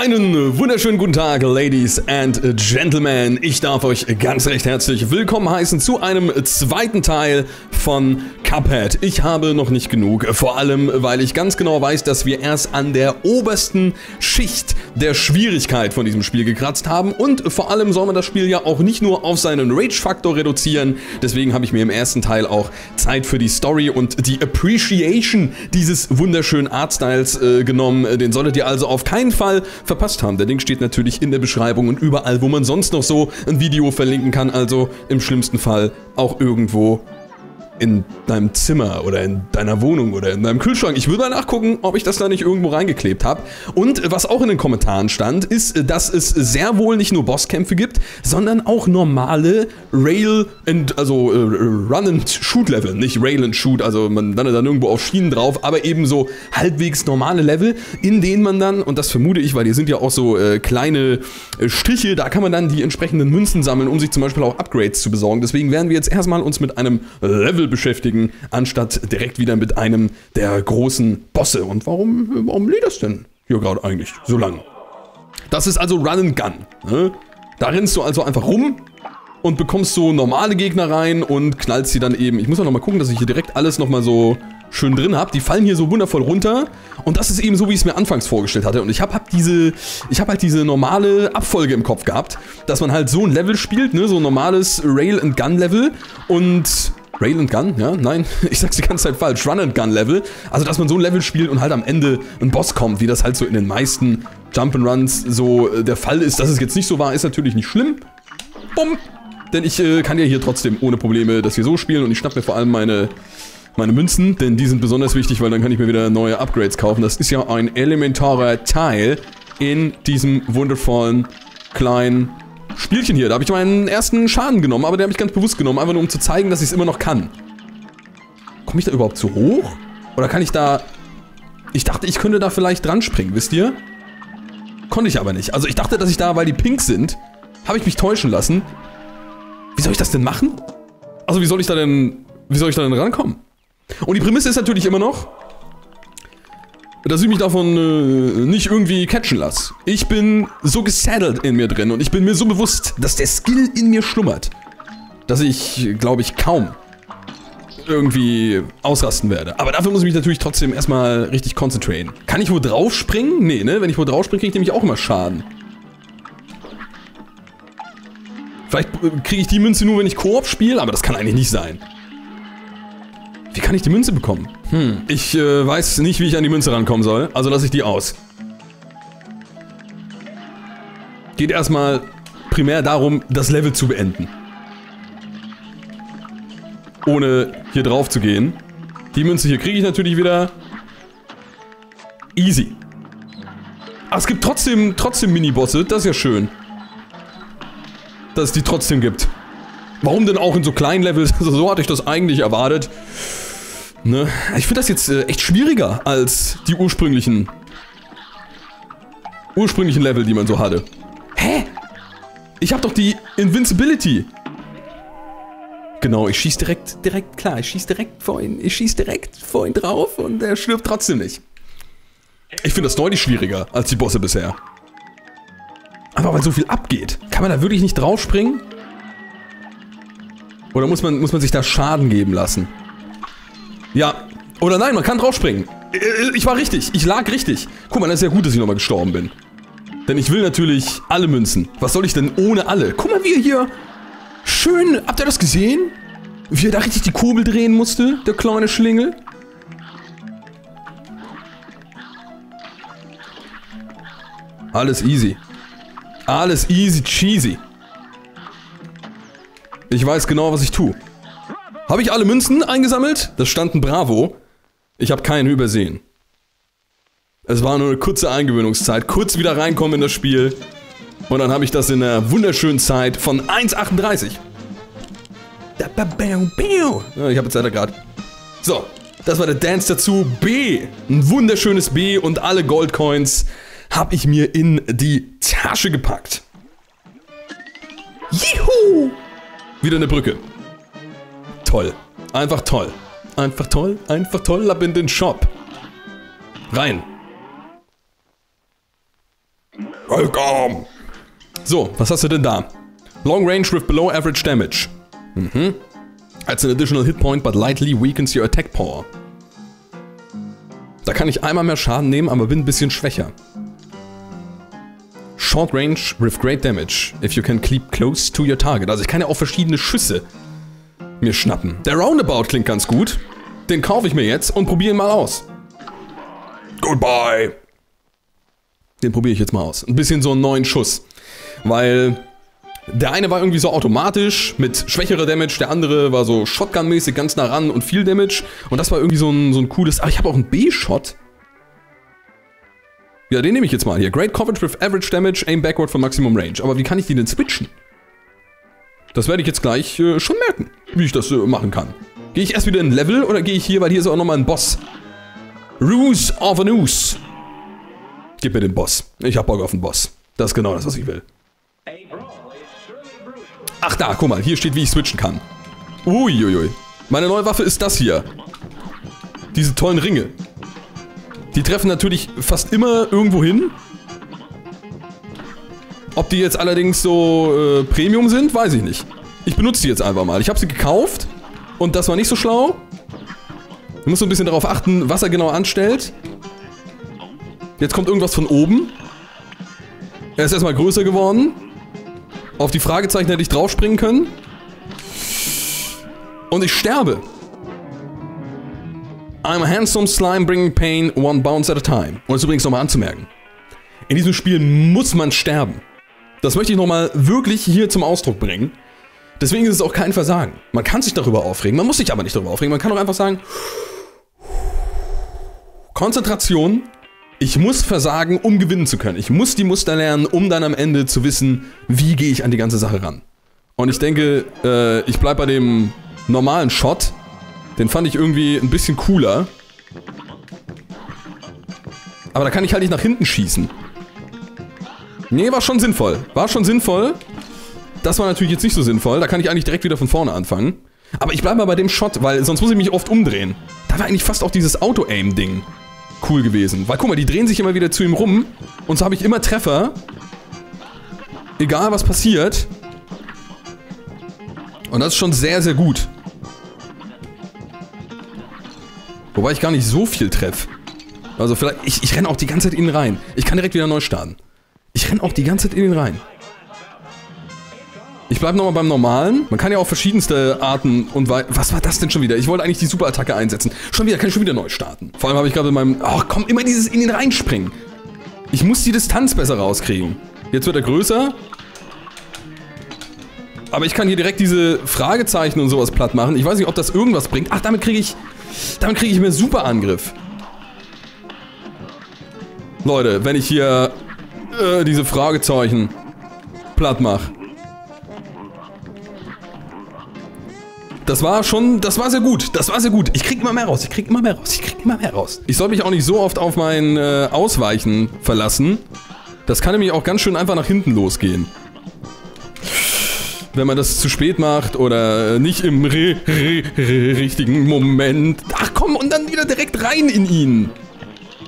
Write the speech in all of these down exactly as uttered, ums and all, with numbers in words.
Einen wunderschönen guten Tag, Ladies and Gentlemen. Ich darf euch ganz recht herzlich willkommen heißen zu einem zweiten Teil von Cuphead. Ich habe noch nicht genug, vor allem, weil ich ganz genau weiß, dass wir erst an der obersten Schicht der Schwierigkeit von diesem Spiel gekratzt haben. Und vor allem soll man das Spiel ja auch nicht nur auf seinen Rage-Faktor reduzieren. Deswegen habe ich mir im ersten Teil auch Zeit für die Story und die Appreciation dieses wunderschönen Artstyles äh, genommen. Den solltet ihr also auf keinen Fall verpasst haben. Der Link steht natürlich in der Beschreibung und überall, wo man sonst noch so ein Video verlinken kann, also im schlimmsten Fall auch irgendwo in deinem Zimmer oder in deiner Wohnung oder in deinem Kühlschrank. Ich würde mal nachgucken, ob ich das da nicht irgendwo reingeklebt habe. Und was auch in den Kommentaren stand, ist, dass es sehr wohl nicht nur Bosskämpfe gibt, sondern auch normale Rail and, also äh, Run and Shoot Level. Nicht Rail and Shoot, also man landet dann irgendwo auf Schienen drauf, aber eben so halbwegs normale Level, in denen man dann, und das vermute ich, weil hier sind ja auch so äh, kleine äh, Striche, da kann man dann die entsprechenden Münzen sammeln, um sich zum Beispiel auch Upgrades zu besorgen. Deswegen werden wir jetzt erstmal uns mit einem Level beschäftigen, anstatt direkt wieder mit einem der großen Bosse. Und warum, warum lädt das denn hier gerade eigentlich so lange? Das ist also Run and Gun. Ne? Da rennst du also einfach rum und bekommst so normale Gegner rein und knallst sie dann eben. Ich muss auch nochmal gucken, dass ich hier direkt alles nochmal so schön drin habe. Die fallen hier so wundervoll runter und das ist eben so, wie ich es mir anfangs vorgestellt hatte. Und ich habe hab diese, ich habe halt diese normale Abfolge im Kopf gehabt, dass man halt so ein Level spielt, ne? So ein normales Rail and Gun Level und Rail and Gun, ja, nein, ich sag's die ganze Zeit falsch, Run and Gun Level, also dass man so ein Level spielt und halt am Ende ein Boss kommt, wie das halt so in den meisten Jump'n'Runs so äh, der Fall ist. Dass es jetzt nicht so war, ist natürlich nicht schlimm, bumm, denn ich äh, kann ja hier trotzdem ohne Probleme das hier so spielen und ich schnapp mir vor allem meine, meine Münzen, denn die sind besonders wichtig, weil dann kann ich mir wieder neue Upgrades kaufen. Das ist ja ein elementarer Teil in diesem wundervollen kleinen Spielchen hier. Da habe ich meinen ersten Schaden genommen, aber den habe ich ganz bewusst genommen, einfach nur um zu zeigen, dass ich es immer noch kann. Komme ich da überhaupt zu hoch? Oder kann ich da... Ich dachte, ich könnte da vielleicht dran springen, wisst ihr? Konnte ich aber nicht. Also ich dachte, dass ich da, weil die pink sind, habe ich mich täuschen lassen. Wie soll ich das denn machen? Also wie soll ich da denn... Wie soll ich da denn rankommen? Und die Prämisse ist natürlich immer noch, dass ich mich davon äh, nicht irgendwie catchen lasse. Ich bin so gesaddelt in mir drin und ich bin mir so bewusst, dass der Skill in mir schlummert, dass ich, glaube ich, kaum irgendwie ausrasten werde. Aber dafür muss ich mich natürlich trotzdem erstmal richtig konzentrieren. Kann ich wo drauf springen? Nee, ne? Wenn ich wo drauf springe, kriege ich nämlich auch immer Schaden. Vielleicht kriege ich die Münze nur, wenn ich Koop spiele, aber das kann eigentlich nicht sein. Wie kann ich die Münze bekommen? Hm. Ich äh, weiß nicht, wie ich an die Münze rankommen soll, also lasse ich die aus. Geht erstmal primär darum, das Level zu beenden. Ohne hier drauf zu gehen. Die Münze hier kriege ich natürlich wieder. Easy. Ach, es gibt trotzdem, trotzdem Minibosse, das ist ja schön. Dass es die trotzdem gibt. Warum denn auch in so kleinen Levels? So hatte ich das eigentlich erwartet. Ne? Ich finde das jetzt äh, echt schwieriger als die ursprünglichen... ursprünglichen Level, die man so hatte. Hä? Ich habe doch die Invincibility. Genau, ich schieß direkt, direkt, klar, ich schieß direkt vor ihn, ich schieß direkt vor ihn drauf und er stirbt trotzdem nicht. Ich finde das deutlich schwieriger als die Bosse bisher. Aber weil so viel abgeht. Kann man da wirklich nicht drauf springen? Oder muss man, muss man sich da Schaden geben lassen? Ja. Oder nein, man kann draufspringen. Ich war richtig. Ich lag richtig. Guck mal, das ist ja gut, dass ich nochmal gestorben bin. Denn ich will natürlich alle Münzen. Was soll ich denn ohne alle? Guck mal, wie er hier... Schön. Habt ihr das gesehen? Wie er da richtig die Kurbel drehen musste, der kleine Schlingel. Alles easy. Alles easy cheesy. Ich weiß genau, was ich tue. Habe ich alle Münzen eingesammelt? Das stand ein Bravo. Ich habe keinen übersehen. Es war nur eine kurze Eingewöhnungszeit. Kurz wieder reinkommen in das Spiel. Und dann habe ich das in einer wunderschönen Zeit von eins achtunddreißig. Ja, ich habe jetzt leider gerade. So, das war der Dance dazu. B. Ein wunderschönes B und alle Goldcoins habe ich mir in die Tasche gepackt. Juhu! Wieder eine Brücke. Toll. Einfach toll. Einfach toll, einfach toll, ab in den Shop. Rein. Welcome! So, was hast du denn da? Long range with below average damage. Mhm. That's an additional hit point, but lightly weakens your attack power. Da kann ich einmal mehr Schaden nehmen, aber bin ein bisschen schwächer. Short range with great damage, if you can keep close to your target. Also ich kann ja auch verschiedene Schüsse mir schnappen. Der Roundabout klingt ganz gut. Den kaufe ich mir jetzt und probiere ihn mal aus. Goodbye! Den probiere ich jetzt mal aus. Ein bisschen so einen neuen Schuss. Weil der eine war irgendwie so automatisch mit schwächerer Damage, der andere war so Shotgun-mäßig ganz nah ran und viel Damage. Und das war irgendwie so ein, so ein cooles... Ah, ich habe auch einen B-Shot. Ja, den nehme ich jetzt mal hier. Great Coverage with Average Damage, Aim Backward for Maximum Range. Aber wie kann ich die denn switchen? Das werde ich jetzt gleich äh, schon merken, wie ich das äh, machen kann. Gehe ich erst wieder in ein Level oder gehe ich hier, weil hier ist auch nochmal ein Boss. Ruse of an Oose. Gib mir den Boss. Ich hab Bock auf den Boss. Das ist genau das, was ich will. Ach da, guck mal. Hier steht, wie ich switchen kann. Uiuiui. Meine neue Waffe ist das hier. Diese tollen Ringe. Die treffen natürlich fast immer irgendwo hin. Ob die jetzt allerdings so äh, Premium sind, weiß ich nicht. Ich benutze die jetzt einfach mal. Ich habe sie gekauft und das war nicht so schlau. Du musst so ein bisschen darauf achten, was er genau anstellt. Jetzt kommt irgendwas von oben. Er ist erstmal größer geworden. Auf die Fragezeichen hätte ich draufspringen können. Und ich sterbe. I'm a handsome slime bringing pain one bounce at a time. Und das ist übrigens nochmal anzumerken. In diesem Spiel muss man sterben. Das möchte ich nochmal wirklich hier zum Ausdruck bringen. Deswegen ist es auch kein Versagen. Man kann sich darüber aufregen, man muss sich aber nicht darüber aufregen. Man kann auch einfach sagen... Konzentration... Ich muss versagen, um gewinnen zu können. Ich muss die Muster lernen, um dann am Ende zu wissen, wie gehe ich an die ganze Sache ran. Und ich denke, äh, ich bleibe bei dem normalen Shot. Den fand ich irgendwie ein bisschen cooler. Aber da kann ich halt nicht nach hinten schießen. Nee, war schon sinnvoll. War schon sinnvoll. Das war natürlich jetzt nicht so sinnvoll. Da kann ich eigentlich direkt wieder von vorne anfangen. Aber ich bleibe mal bei dem Shot, weil sonst muss ich mich oft umdrehen. Da war eigentlich fast auch dieses Auto-Aim-Ding cool gewesen. Weil guck mal, die drehen sich immer wieder zu ihm rum und so habe ich immer Treffer. Egal was passiert. Und das ist schon sehr, sehr gut. Wobei ich gar nicht so viel treffe. Also vielleicht... Ich, ich renne auch die ganze Zeit in ihn rein. Ich kann direkt wieder neu starten. Ich renne auch die ganze Zeit in ihn rein. Ich bleibe nochmal beim Normalen. Man kann ja auch verschiedenste Arten und Weisen... Was war das denn schon wieder? Ich wollte eigentlich die Superattacke einsetzen. Schon wieder, kann ich schon wieder neu starten. Vor allem habe ich gerade in meinem... Ach komm, immer dieses in den Reinspringen. Ich muss die Distanz besser rauskriegen. Jetzt wird er größer. Aber ich kann hier direkt diese Fragezeichen und sowas platt machen. Ich weiß nicht, ob das irgendwas bringt. Ach, damit kriege ich... Damit kriege ich mehr Superangriff. Leute, wenn ich hier... Äh, diese Fragezeichen... platt mache. Das war schon, das war sehr gut, das war sehr gut. Ich krieg immer mehr raus, ich krieg immer mehr raus, ich krieg immer mehr raus. Ich soll mich auch nicht so oft auf mein äh, Ausweichen verlassen. Das kann nämlich auch ganz schön einfach nach hinten losgehen. Wenn man das zu spät macht oder nicht im re, re, re, richtigen Moment. Ach komm, und dann wieder direkt rein in ihn.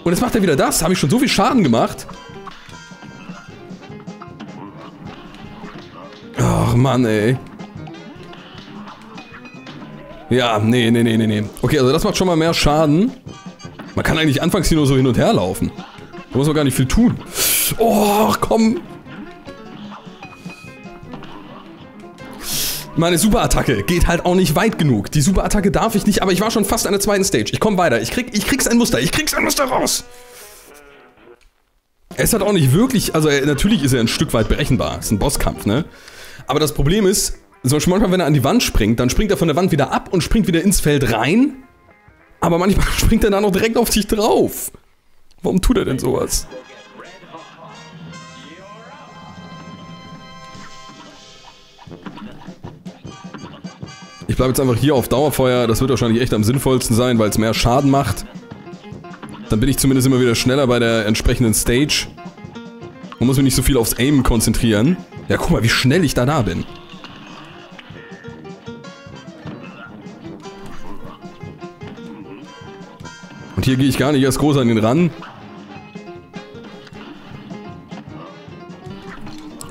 Und jetzt macht er wieder das, habe ich schon so viel Schaden gemacht. Ach Mann, ey. Ja, nee, nee, nee, nee, nee. Okay, also das macht schon mal mehr Schaden. Man kann eigentlich anfangs hier nur so hin und her laufen. Da muss man gar nicht viel tun. Oh, komm. Meine Superattacke geht halt auch nicht weit genug. Die Superattacke darf ich nicht, aber ich war schon fast an der zweiten Stage. Ich komme weiter. Ich, krieg, ich krieg's ein Muster. Ich krieg's ein Muster raus. Es hat auch nicht wirklich... Also natürlich ist er ein Stück weit berechenbar. Ist ein Bosskampf, ne? Aber das Problem ist... Zum Beispiel manchmal, wenn er an die Wand springt, dann springt er von der Wand wieder ab und springt wieder ins Feld rein. Aber manchmal springt er da noch direkt auf dich drauf. Warum tut er denn sowas? Ich bleibe jetzt einfach hier auf Dauerfeuer. Das wird wahrscheinlich echt am sinnvollsten sein, weil es mehr Schaden macht. Dann bin ich zumindest immer wieder schneller bei der entsprechenden Stage. Und muss mich nicht so viel aufs Aimen konzentrieren. Ja, guck mal, wie schnell ich da da bin. Und hier gehe ich gar nicht erst groß an ihn ran.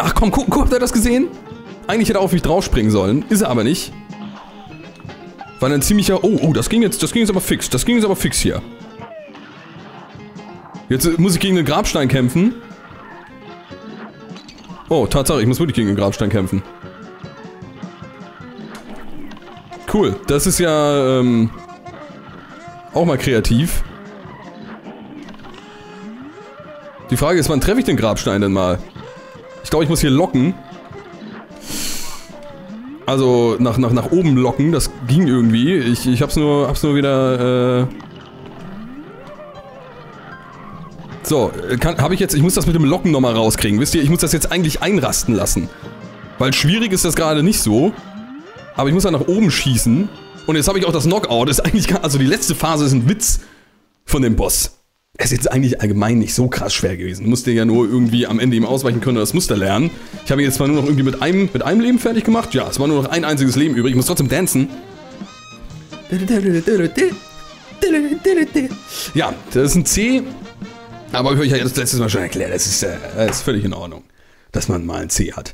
Ach komm, guck, guck, habt ihr das gesehen? Eigentlich hätte er auf mich draufspringen sollen. Ist er aber nicht. War ein ziemlicher... Oh, oh, das ging jetzt, das ging jetzt aber fix. Das ging jetzt aber fix hier. Jetzt muss ich gegen den Grabstein kämpfen. Oh, Tatsache, ich muss wirklich gegen den Grabstein kämpfen. Cool, das ist ja ähm, auch mal kreativ. Die Frage ist, wann treffe ich den Grabstein denn mal? Ich glaube, ich muss hier locken. Also nach, nach, nach oben locken, das ging irgendwie. Ich, ich hab's nur, hab's nur wieder... Äh so, habe ich jetzt... Ich muss das mit dem Locken nochmal rauskriegen. Wisst ihr, ich muss das jetzt eigentlich einrasten lassen. Weil schwierig ist das gerade nicht so. Aber ich muss ja nach oben schießen. Und jetzt habe ich auch das Knockout. Das ist eigentlich gar, also die letzte Phase ist ein Witz von dem Boss. Es ist jetzt eigentlich allgemein nicht so krass schwer gewesen. Du musst den ja nur irgendwie am Ende ihm ausweichen können und das Muster lernen. Ich habe jetzt zwar nur noch irgendwie mit einem, mit einem Leben fertig gemacht. Ja, es war nur noch ein einziges Leben übrig. Ich muss trotzdem tanzen. Ja, das ist ein C. Aber ich habe euch ja das letztes Mal schon erklärt. Das ist, äh, das ist völlig in Ordnung, dass man mal ein C hat.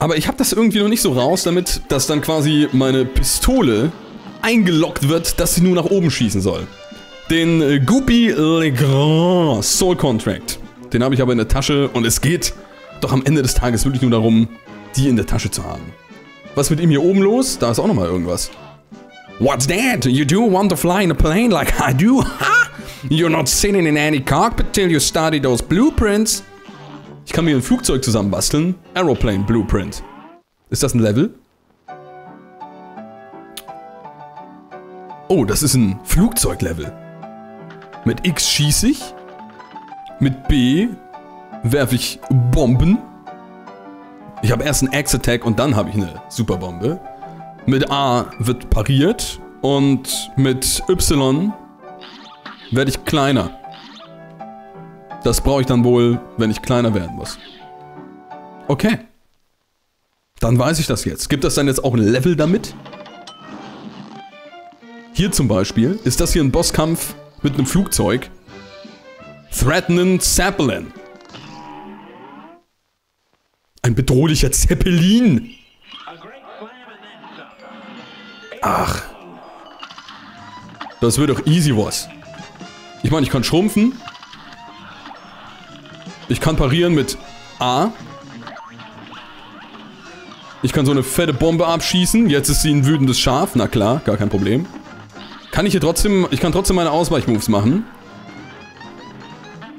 Aber ich habe das irgendwie noch nicht so raus, damit dass dann quasi meine Pistole eingeloggt wird, dass sie nur nach oben schießen soll. Den äh, Goopy Le Grand Soul Contract. Den habe ich aber in der Tasche und es geht doch am Ende des Tages wirklich nur darum, die in der Tasche zu haben. Was ist mit ihm hier oben los? Da ist auch nochmal irgendwas. What's that? You do want to fly in a plane like I do? Ha? You're not sitting in any cockpit till you study those blueprints. Ich kann mir ein Flugzeug zusammenbasteln. Aeroplane Blueprint. Ist das ein Level? Oh, das ist ein Flugzeuglevel. Mit X schieße ich. Mit B werfe ich Bomben. Ich habe erst einen Axe-Attack und dann habe ich eine Superbombe. Mit A wird pariert. Und mit Y werde ich kleiner. Das brauche ich dann wohl, wenn ich kleiner werden muss. Okay. Dann weiß ich das jetzt. Gibt das dann jetzt auch ein Level damit? Hier zum Beispiel ist das hier ein Bosskampf mit einem Flugzeug. Threatening Zeppelin. Ein bedrohlicher Zeppelin. Ach. Das wird doch easy was. Ich meine, ich kann schrumpfen. Ich kann parieren mit A. Ich kann so eine fette Bombe abschießen. Jetzt ist sie ein wütendes Schaf. Na klar, gar kein Problem. Kann ich hier trotzdem, ich kann trotzdem meine Ausweichmoves machen.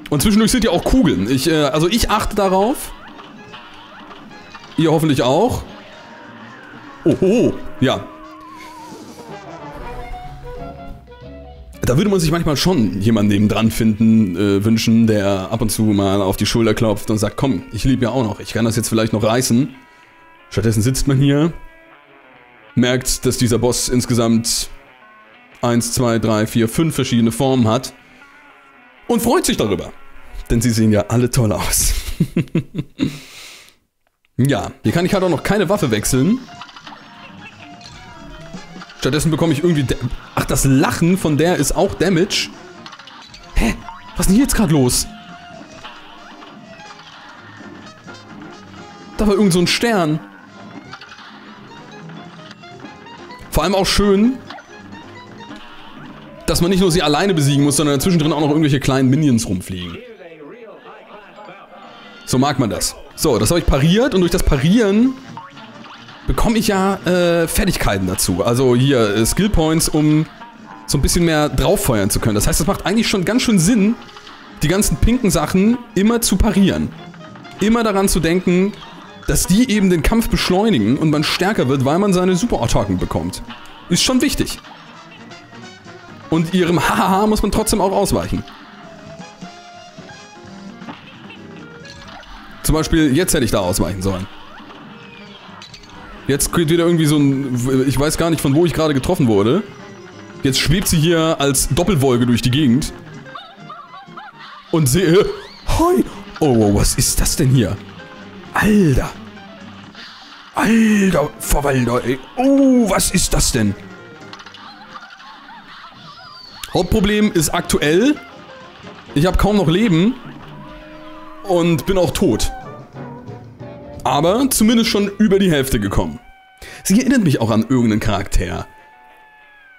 Und zwischendurch sind ja auch Kugeln. Ich, äh, also ich achte darauf. Ihr hoffentlich auch. Oho, ja. Da würde man sich manchmal schon jemanden nebendran finden, äh, wünschen, der ab und zu mal auf die Schulter klopft und sagt, komm, ich liebe ja auch noch, ich kann das jetzt vielleicht noch reißen. Stattdessen sitzt man hier, merkt, dass dieser Boss insgesamt eins, zwei, drei, vier, fünf verschiedene Formen hat und freut sich darüber. Denn sie sehen ja alle toll aus. Ja, hier kann ich halt auch noch keine Waffe wechseln. Stattdessen bekomme ich irgendwie... Ach, das Lachen von der ist auch Damage. Hä? Was ist denn hier jetzt gerade los? Da war irgend so ein Stern. Vor allem auch schön... dass man nicht nur sie alleine besiegen muss, sondern dazwischen drin auch noch irgendwelche kleinen Minions rumfliegen. So mag man das. So, das habe ich pariert und durch das Parieren bekomme ich ja äh, Fertigkeiten dazu. Also hier äh, Skill Points, um so ein bisschen mehr drauffeuern zu können. Das heißt, das macht eigentlich schon ganz schön Sinn, die ganzen pinken Sachen immer zu parieren. Immer daran zu denken, dass die eben den Kampf beschleunigen und man stärker wird, weil man seine Superattacken bekommt. Ist schon wichtig. Und ihrem Hahaha muss man trotzdem auch ausweichen. Zum Beispiel, jetzt hätte ich da ausweichen sollen. Jetzt kriegt wieder irgendwie so ein... Ich weiß gar nicht, von wo ich gerade getroffen wurde. Jetzt schwebt sie hier als Doppelwolke durch die Gegend. Und sehe... Hoi! Oh, was ist das denn hier? Alter! Alter Verwalter, ey! Oh, was ist das denn? Hauptproblem ist aktuell, ich habe kaum noch Leben und bin auch tot. aber zumindest schon über die Hälfte gekommen. Sie erinnert mich auch an irgendeinen Charakter.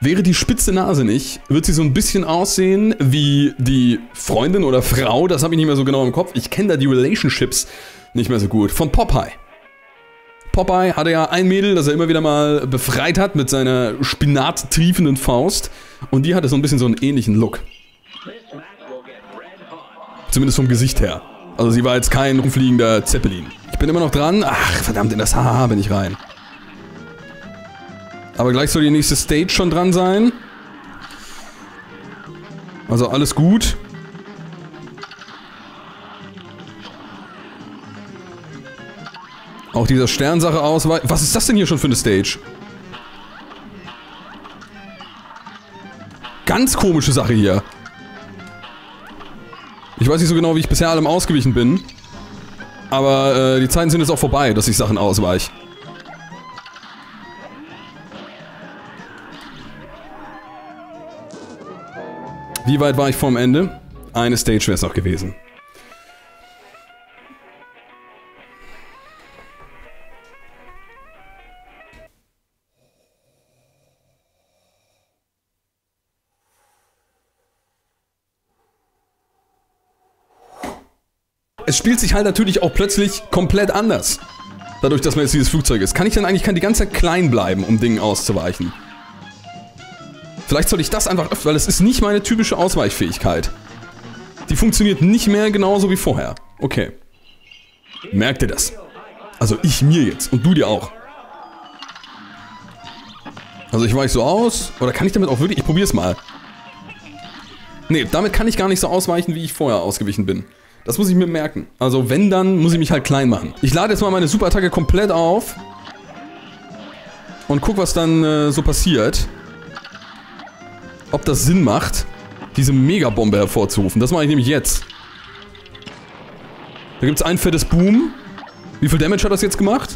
Wäre die spitze Nase nicht, wird sie so ein bisschen aussehen wie die Freundin oder Frau, das habe ich nicht mehr so genau im Kopf, ich kenne da die Relationships nicht mehr so gut, von Popeye. Popeye hatte ja ein Mädel, das er immer wieder mal befreit hat mit seiner spinattriefenden Faust und die hatte so ein bisschen so einen ähnlichen Look. Zumindest vom Gesicht her. Also sie war jetzt kein rumfliegender Zeppelin. Ich bin immer noch dran. Ach, verdammt, in das Haha bin ich rein. Aber gleich soll die nächste Stage schon dran sein. Also alles gut. Auch dieser Sternsache ausweichen. Was ist das denn hier schon für eine Stage? Ganz komische Sache hier. Ich weiß nicht so genau, wie ich bisher allem ausgewichen bin. Aber äh, die Zeiten sind jetzt auch vorbei, dass ich Sachen ausweiche. Wie weit war ich vorm Ende? Eine Stage wäre es noch gewesen. Es spielt sich halt natürlich auch plötzlich komplett anders. Dadurch, dass man jetzt dieses Flugzeug ist. Kann ich dann eigentlich kann die ganze Zeit klein bleiben, um Dingen auszuweichen? Vielleicht sollte ich das einfach öffnen, weil es ist nicht meine typische Ausweichfähigkeit. Die funktioniert nicht mehr genauso wie vorher. Okay. Merkt ihr das? Also ich mir jetzt und du dir auch. Also ich weiche so aus. Oder kann ich damit auch wirklich... Ich probier's mal. Nee, damit kann ich gar nicht so ausweichen, wie ich vorher ausgewichen bin. Das muss ich mir merken. Also wenn, dann muss ich mich halt klein machen. Ich lade jetzt mal meine Superattacke komplett auf. Und guck, was dann äh, so passiert. Ob das Sinn macht, diese Megabombe hervorzurufen. Das mache ich nämlich jetzt. Da gibt es ein fettes Boom. Wie viel Damage hat das jetzt gemacht?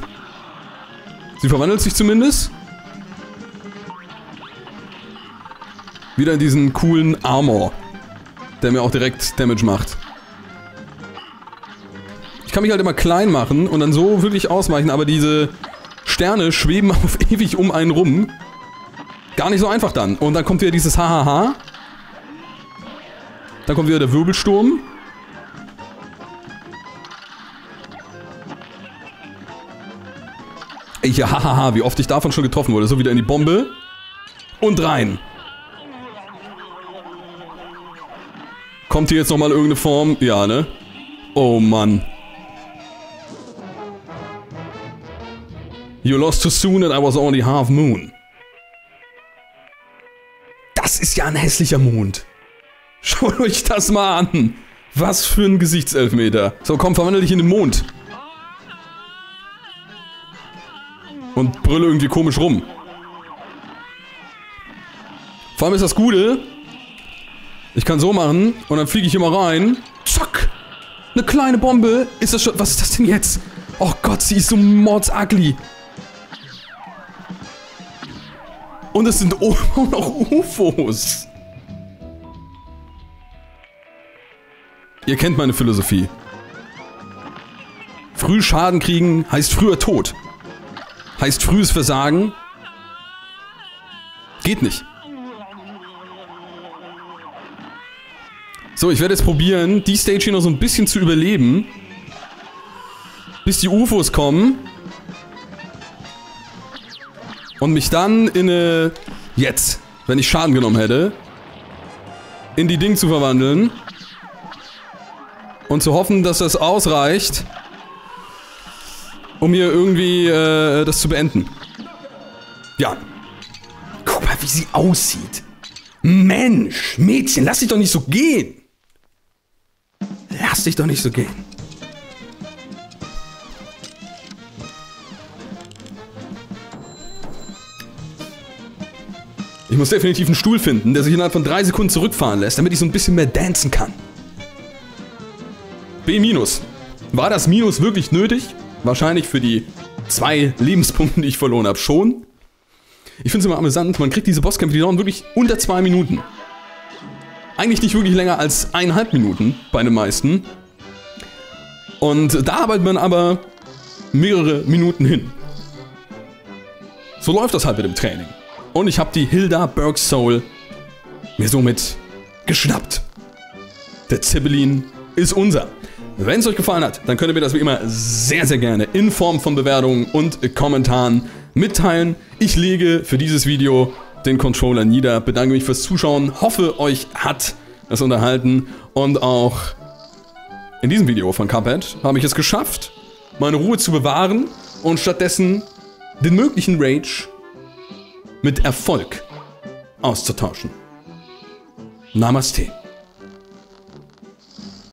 Sie verwandelt sich zumindest. Wieder in diesen coolen Armor, der mir auch direkt Damage macht. Ich kann mich halt immer klein machen und dann so wirklich ausweichen, aber diese Sterne schweben auf ewig um einen rum. Gar nicht so einfach dann. Und dann kommt wieder dieses Hahaha. Dann kommt wieder der Wirbelsturm. Ja, hahaha, wie oft ich davon schon getroffen wurde. So, wieder in die Bombe. Und rein. Kommt hier jetzt nochmal irgendeine Form? Ja, ne? Oh, Mann. You lost too soon and I was only half moon. Das ist ja ein hässlicher Mond. Schaut euch das mal an. Was für ein Gesichtselfmeter. So, komm, verwandle dich in den Mond. Und brülle irgendwie komisch rum. Vor allem ist das Gute. Ich kann so machen und dann fliege ich immer rein. Zack. Eine kleine Bombe. Ist das schon... Was ist das denn jetzt? Oh Gott, sie ist so mordsugly. Und es sind oben noch U F Os. Ihr kennt meine Philosophie. Früh Schaden kriegen heißt früher Tod. Heißt frühes Versagen. Geht nicht. So, ich werde jetzt probieren, die Stage hier noch so ein bisschen zu überleben. Bis die U F Os kommen. Und mich dann in eine... Jetzt, wenn ich Schaden genommen hätte, in die Ding zu verwandeln. Und zu hoffen, dass das ausreicht, um hier irgendwie äh, das zu beenden. Ja. Guck mal, wie sie aussieht. Mensch, Mädchen, lass dich doch nicht so gehen. Lass dich doch nicht so gehen. Ich muss definitiv einen Stuhl finden, der sich innerhalb von drei Sekunden zurückfahren lässt, damit ich so ein bisschen mehr dancen kann. B-. War das Minus wirklich nötig? Wahrscheinlich für die zwei Lebenspunkte, die ich verloren habe, schon. Ich finde es immer amüsant, man kriegt diese Bosskämpfe, die dauern wirklich unter zwei Minuten. Eigentlich nicht wirklich länger als eineinhalb Minuten bei den meisten. Und da arbeitet man aber mehrere Minuten hin. So läuft das halt mit dem Training. Und ich habe die Hilda Burke Soul mir somit geschnappt. Der Zeppelin ist unser. Wenn es euch gefallen hat, dann könnt ihr mir das wie immer sehr, sehr gerne in Form von Bewertungen und Kommentaren mitteilen. Ich lege für dieses Video den Controller nieder. Bedanke mich fürs Zuschauen. Hoffe, euch hat das unterhalten. Und auch in diesem Video von Cuphead habe ich es geschafft, meine Ruhe zu bewahren und stattdessen den möglichen Rage mit Erfolg auszutauschen. Namaste.